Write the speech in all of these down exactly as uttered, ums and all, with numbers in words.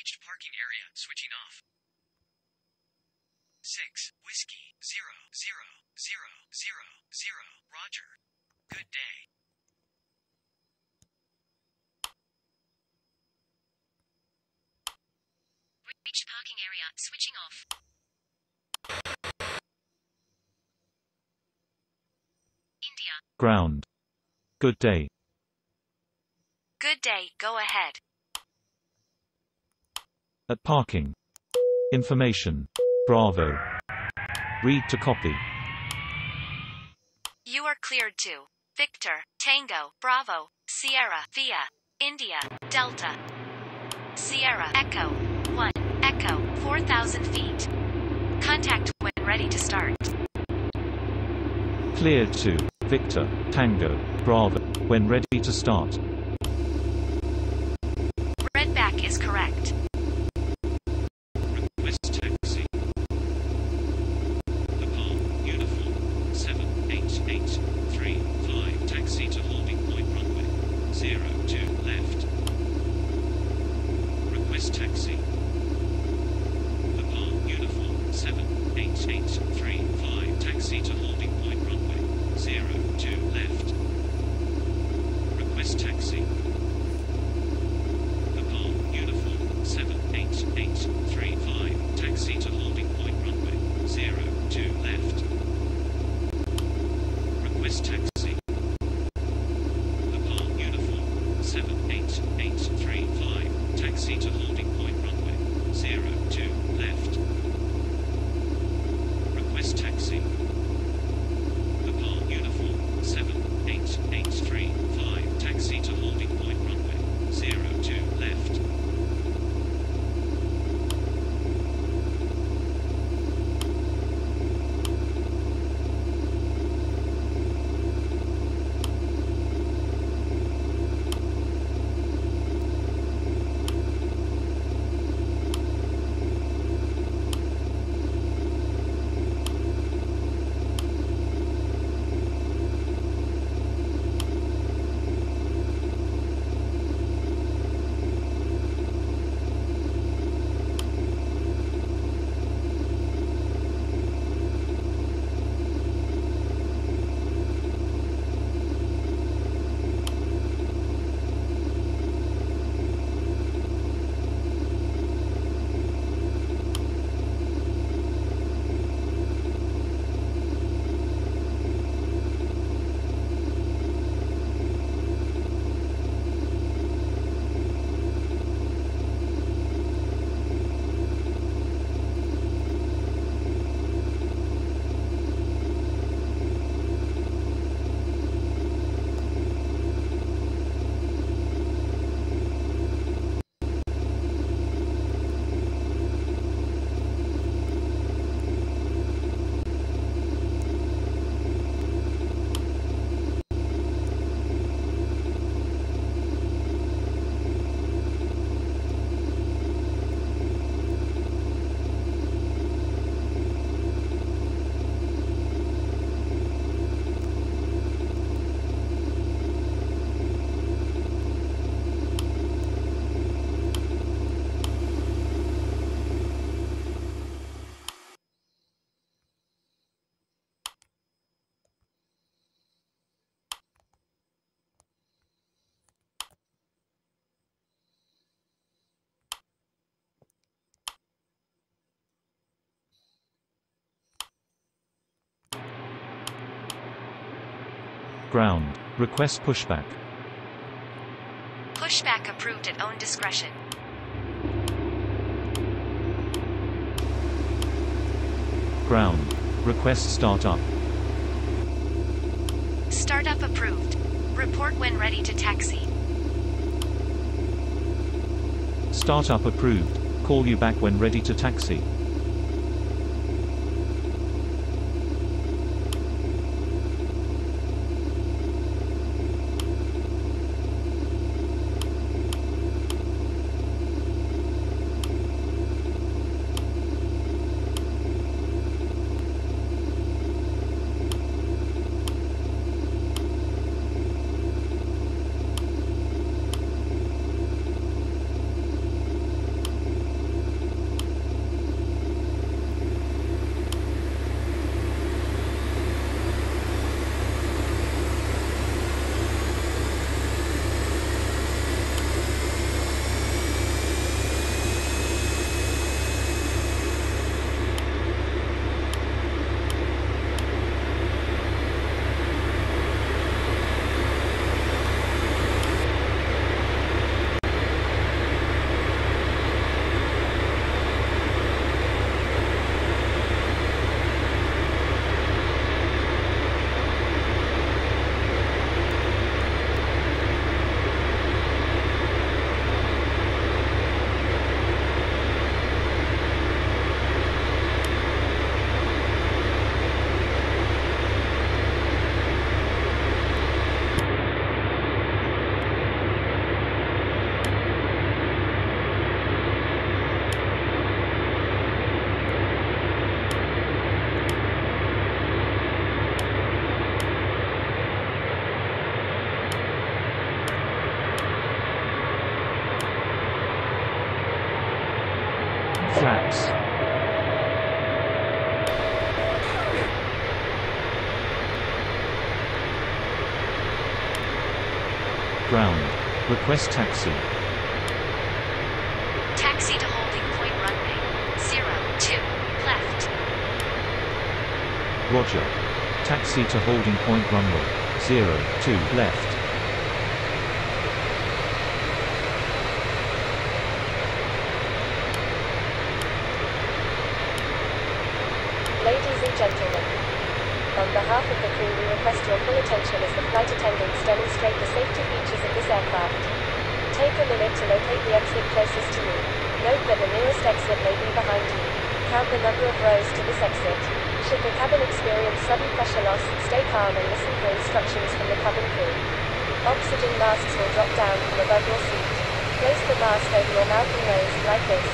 reached parking area, switching off. six. Whiskey, zero zero zero zero zero. Roger. Good day. Reached parking area, switching off. India. Ground. Good day. Good day, go ahead. At parking. Information. Bravo. Read to copy. You are cleared to Victor, Tango, Bravo, Sierra, Via, India, Delta, Sierra, Echo, one, Echo, four thousand feet. Contact when ready to start. Cleared to Victor, Tango, Bravo, when ready to start. Redback is correct. Ground. Request pushback. Pushback approved at own discretion. Ground. Request startup. Startup approved. Report when ready to taxi. Startup approved. Call you back when ready to taxi. flaps. Ground. Request taxi. Taxi to holding point runway zero two left. Roger. Taxi to holding point runway zero two left. Ladies and gentlemen, on behalf of the crew, we request your full attention as the flight attendants demonstrate the safety features of this aircraft. Take a minute to locate the exit closest to you. Note that the nearest exit may be behind you. Count the number of rows to this exit. Should the cabin experience sudden pressure loss, stay calm and listen for instructions from the cabin crew. Oxygen masks will drop down from above your seat. Place the mask over your mouth and nose, like this.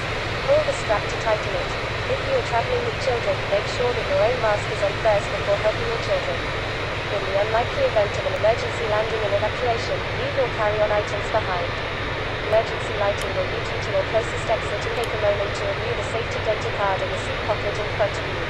Pull the strap to tighten it. If you are traveling with children, make sure that your own mask is on first before helping your children. In the unlikely event of an emergency landing and evacuation, leave your carry-on items behind. Emergency lighting will lead you to your closest exit, and take a moment to review the safety data card in the seat pocket in front of you.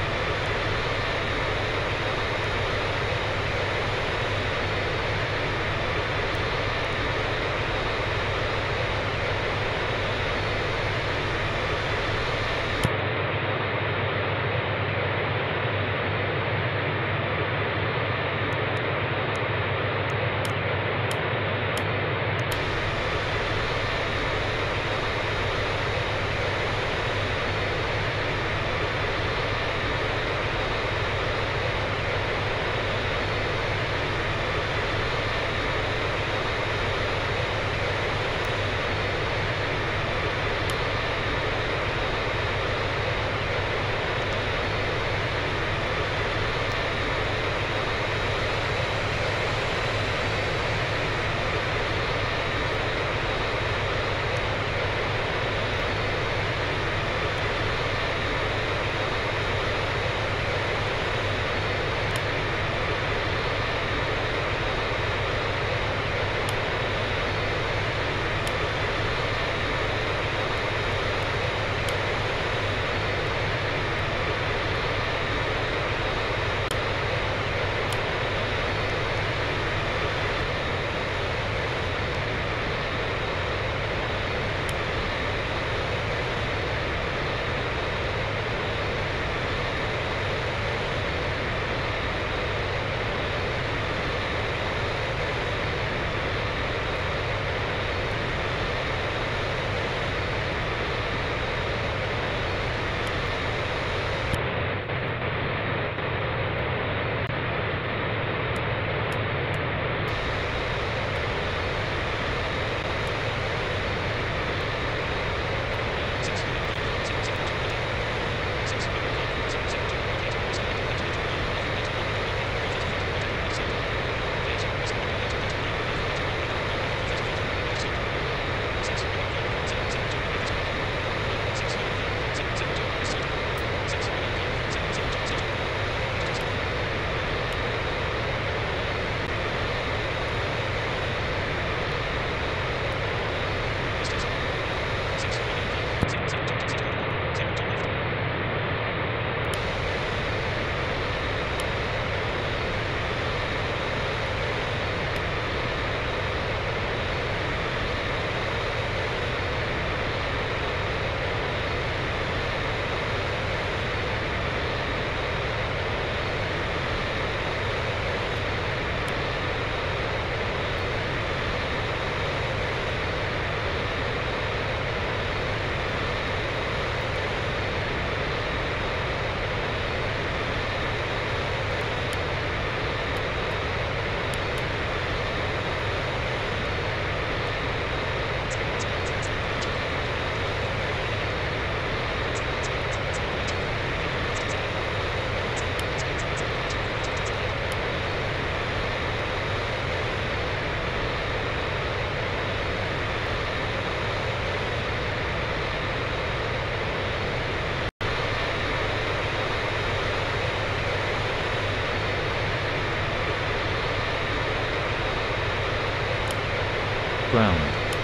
Ground.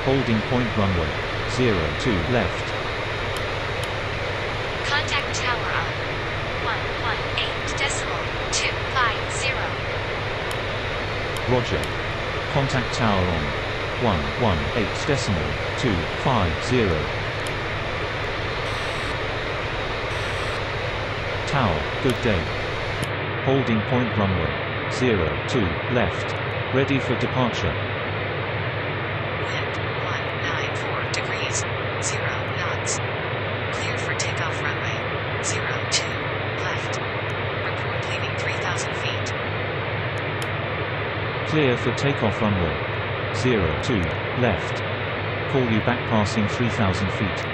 Holding point runway zero two left. Roger. Contact tower on one one eight decimal two five zero. Tower, good day. Holding point runway zero two left, ready for departure. Left one nine four degrees, zero knots. Clear for takeoff runway zero two left. Report leaving three thousand feet. Clear for takeoff runway zero two left. Call you back passing three thousand feet.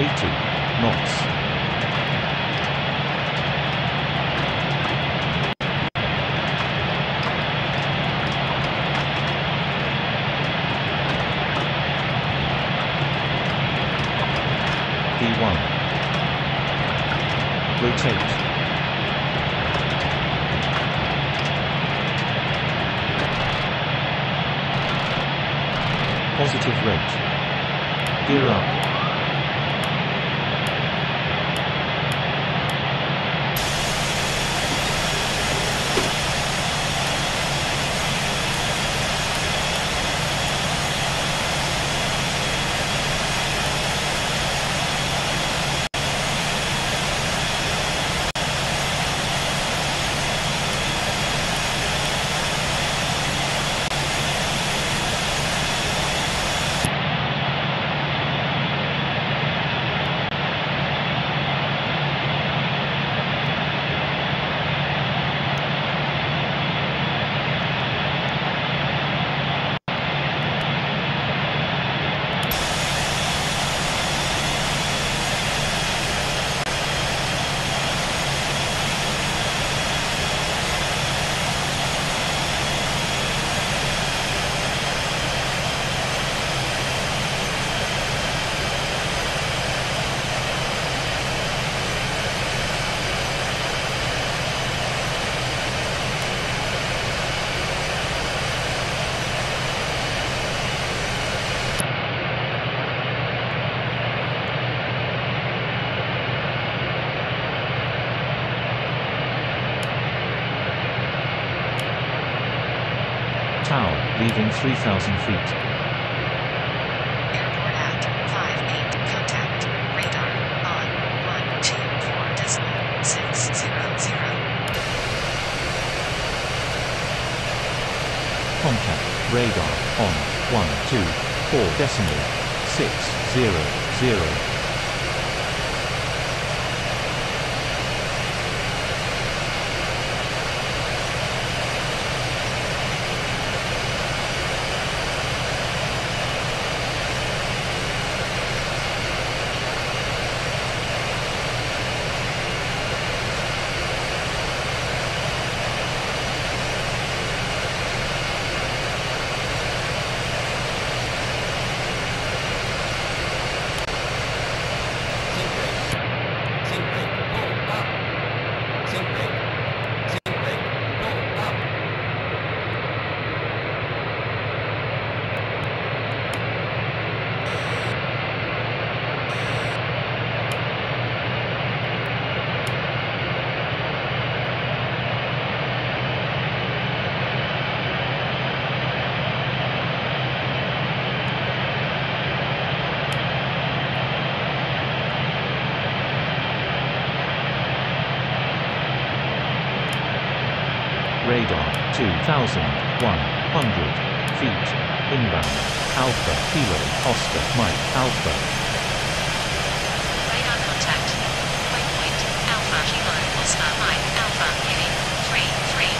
eighty knots. D one. Rotate. Positive rate. Gear up. Tower, leaving three thousand feet. Airport out, five eight, contact, radar, on, one two four decimal six zero zero. Contact, radar, on, one two four decimal six zero zero. Radar, two thousand one hundred feet, inbound, Alpha, Kilo, Oscar, Mike, Alpha. Radar contact, waypoint, Alpha, Kilo, Oscar, Mike, Alpha, heading, three three.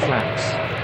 flaps.